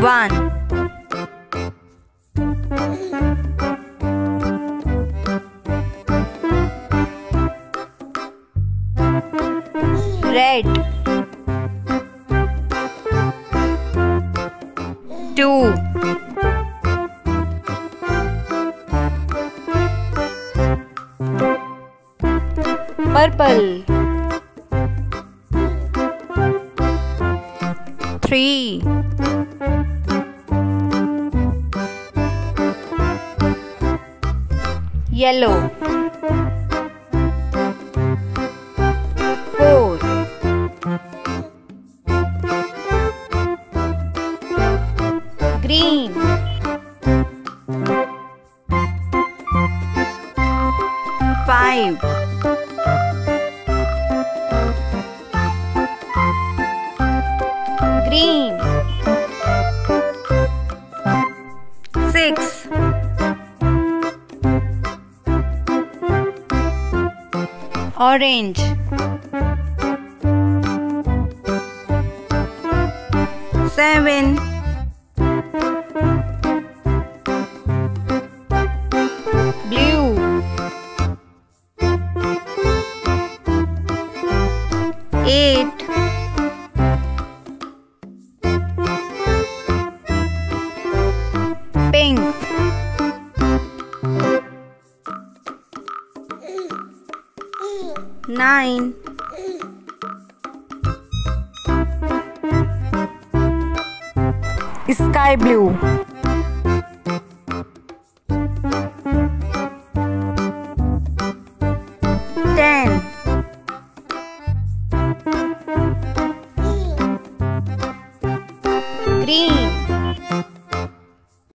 1 Red 2 Purple 3 Yellow 4 Green 5 Green 6 Orange 7 Blue 8 Pink 9 Sky blue 10 Green